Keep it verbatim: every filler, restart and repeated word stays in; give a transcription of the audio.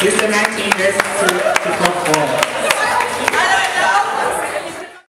Sister nineteen, there's